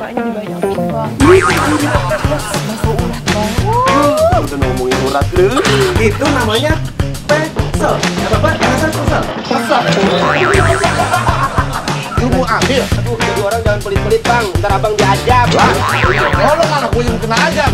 Bapaknya dibanyakin bang. Masuk urat bang. Udah ngomongin urat lu. Itu namanya pesel. Ya bapak, rasa pesel. Pesel. Lu mau ambil? Aduh, jadi orang jangan pelit-pelit bang. Ntar abang diajam. Oh lu malah gue yang kena ajam.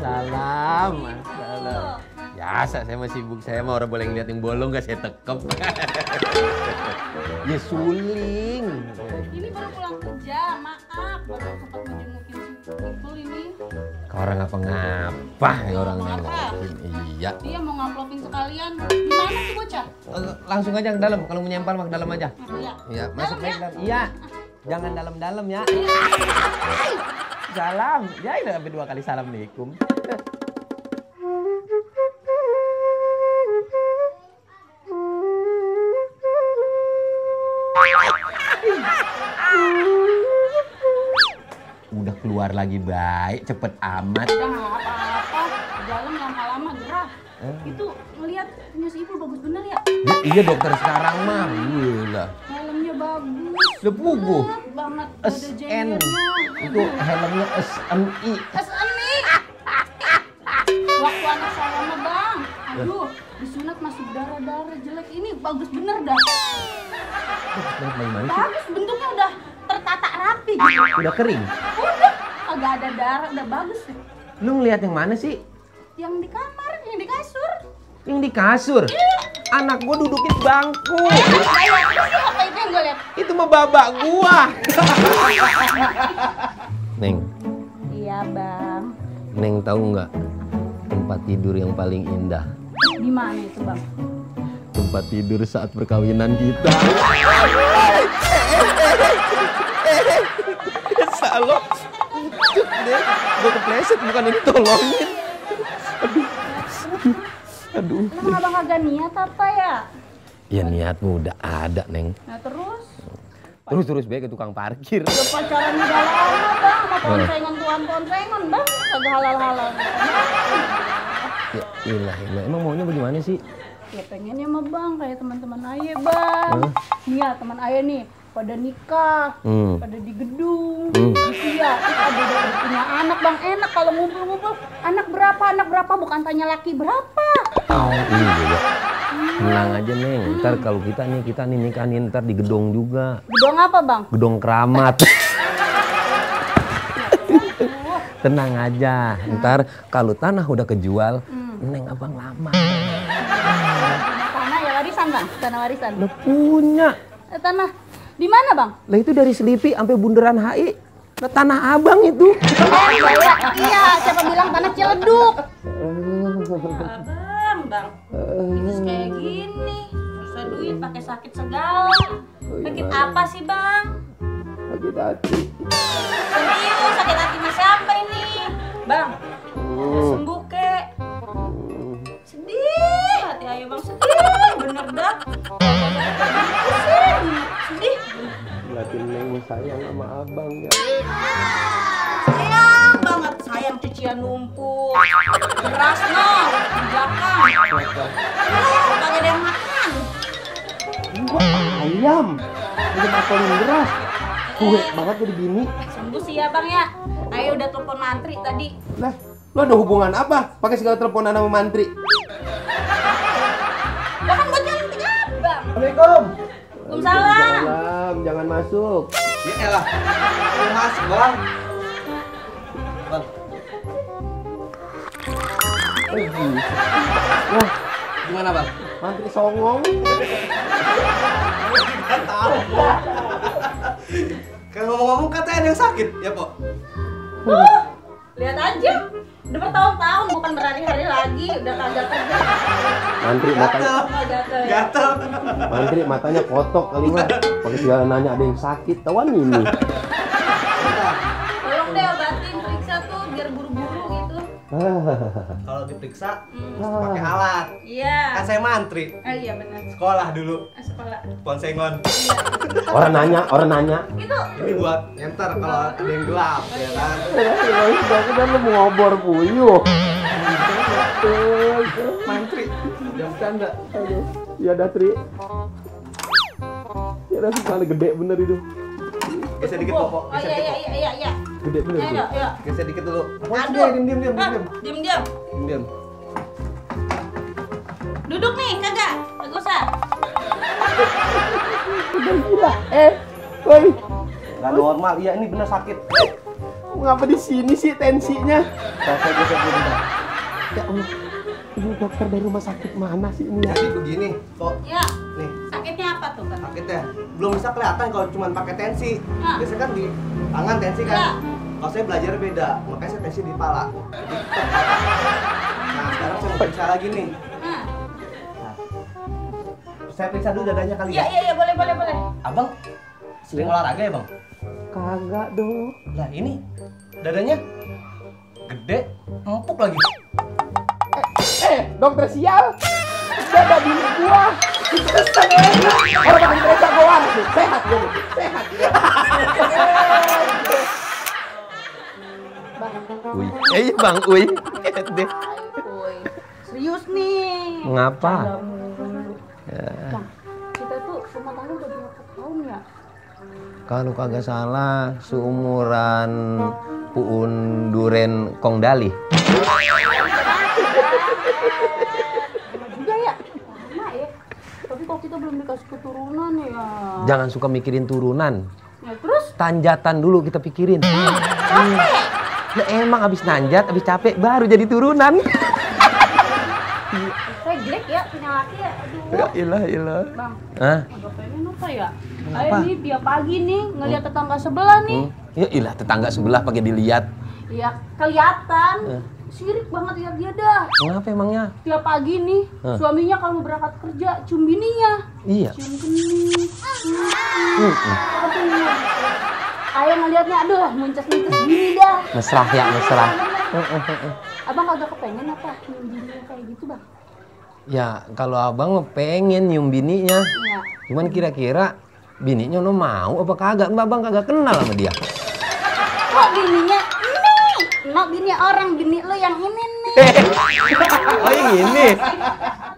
Waalaikumsalam. Biasa saya masih sibuk, saya mau orang boleh ngeliat yang bolong gak saya tekep. Ya suling. Ini baru pulang kerja, maaf baru sempat menjemukin Sipul ini. Kau orang ngapa-ngapa ya orang ngapa-ngapain. Iya. Dia mau ngamplopin sekalian. Gimana sih bocah? Langsung aja ke dalam, kalau mau nyampal mah ke dalam aja. Iya. Iya, masuk ke dalam. Iya. Jangan dalam-dalam ya. Salam, ya ini sampai 2 kali assalamualaikum. Udah keluar lagi baik, cepet amat. Udah nggak apa-apa, di dalam lama-lama gerah. Itu ngeliat punya si ibu bagus bener ya? Iya dokter sekarang mah, gila. Helmnya bagus. Lepuguh. Banget SN. Itu helmnya SMI. SMI. Waktu anak saya mah bang, aduh disunat masuk darah-darah jelek ini bagus bener dah. Bagus bentuknya udah tertata rapi. Udah kering. Udah, agak ada darah, udah bagus. Lu ngeliat yang mana sih? Yang di kamar, yang di kasur. Yang di kasur? Iya. Anak gua dudukin bangku. Apa itu yang gua lihat? Itu mah babak gua. Neng. Iya bang. Neng tahu nggak tempat tidur yang paling indah? Di mana itu bang? Tempat tidur saat perkawinan kita. Salah. Gua kepleset bukan ditolongin. Aduh, aduh. Emang abang agak niat apa ya? Ya niatmu udah ada, Neng. Nah terus? Terus baik ke tukang parkir. Udah pacaran udah lama, bang. Mau kontrengan tuan kontrengan, bang. Agak halal-halal. Ya ilah. Emang maunya bagaimana sih? Ya pengennya mah bang, kayak teman-teman ayah, bang. Iya, teman ayah nih. Pada nikah, pada di gedung, gitu ya. Ada punya anak bang, enak kalau ngumpul-ngumpul. Anak berapa bukan tanya laki berapa. Oh iya, tenang aja Neng. Ntar kalau kita nih nikah nih ntar di gedung juga. Gedung apa bang? Gedung keramat. Tenang aja, ntar kalau tanah udah kejual, Neng abang lama. Tanah ya warisan bang, tanah warisan. Lu punya. Tanah. Di mana bang? Lah itu dari Selipi sampai bundaran HI. Nah, tanah abang itu. Iya, siapa bilang tanah Ciledug? Bang, itu kayak gini. Susah duit pakai sakit segala. Sakit apa sih bang? Sakit hati. Serius sakit hati mas siapa ini? Bang, sembuh kek. Sedih hati ayo bang, sedih bener dah. Sedih. Latin Neng sayang sama abang ya. Sayang banget, sayang cucian numpuk. Beras noh, di belakang. Gak ada yang makan. Gua ayam. Udah makonin beras. Kuek banget jadi bini. Sembuh sih ya bang ya. Ayo udah telepon mantri tadi. Lah, lo ada hubungan apa? Pakai segala teleponan sama mantri. Lah kan gua jalan tiga abang. Assalamualaikum. Waalaikumsalam. Jangan masuk. Ya elah. Masuk bang. Bang. Wah, gimana bang? Mantri songong. Gak tahu. Kalau ngomong katanya ada yang sakit, ya po? Lihat aja. Udah bertahun-tahun bukan berhari-hari lagi, udah kagak kerja. Mantri matanya gatel. Mantri matanya kotok kali mah. Pakai segala nanya ada yang sakit, tawan ini. Tolong deh obatin, periksa tuh biar buru-buru gitu. Kalau diperiksa pakai alat. Iya. Kan saya mantri. Iya benar. Sekolah dulu. Sekolah. Ponsengon. Orang nanya. Itu. Ini buat enter kalau ada yang gelap, ya kan. Kita lu ngobor puyuh. Mantri. Jam tanda. Aduh. Ya Datri. Ya Datri paling gede bener itu. Bisa dikit pokok. Oh iya. Gede bener itu. Iya. Geser dikit dulu. Aduh, diam. Duduk nih, kagak? Enggak usah. Udah gila. Woi. Enggak normal. Iya, ini bener sakit. Ngapa di sini sih tensinya? Saya geser dulu. Ya Allah. Ini dokter dari rumah sakit mana sih ini ya? Jadi begini, kok. Iya. Nih. Sakitnya apa tuh, Kak? Sakitnya belum bisa kelihatan kalau cuma pakai tensi. Biasanya kan di tangan tensi kan. Ya. Kalau saya belajar beda, makanya saya tensi di pala. Nah, sekarang saya mau periksa lagi nih. Nah. Saya periksa dulu dadanya kali ya? Iya, boleh. Abang sering olahraga ya, Bang? Kagak dong. Nah, ini dadanya gede, empuk lagi. Dokter sial, dada bini gua. Orang pakai periksa gua waras nih, sehat. Bang Uy. Serius nih. Ngapa? Bang, kita tuh rumah tangga udah berapa tahun ya? Kalau kagak salah seumuran Puun Duren Kong Dali. Sama juga ya? Sama ya. Tapi kok kita belum dikasih keturunan ya? Jangan suka mikirin turunan. Ya terus? Tanjatan dulu kita pikirin. Capek. Nah, emang abis nanjat, abis capek, baru jadi turunan. Saya jelek ya, punya laki ya. Aduh. Ilah. Bang, agak pengen apa ya? Ayo nih, tiap pagi nih, ngeliat tetangga sebelah nih. Ya ilah, tetangga sebelah pakai dilihat. Iya, kelihatan. Sirik banget lihat dia dah. Kenapa emangnya? Tiap pagi nih, suaminya kalau berangkat kerja, cium bininya. Iya. Cium kening. Ayah ngeliatnya, aduh, muncas-muncas gini dah. Mesra ya. Abang kagak kepengen apa nyium bininya kayak gitu, Bang? Ya, kalau abang pengen nyium bininya. Iya. Cuman kira-kira bininya lo mau apa kagak? Abang kagak kenal sama dia. Kok bininya? Ini. Bini orang, bini lo yang ini nih. Oh, yang ini?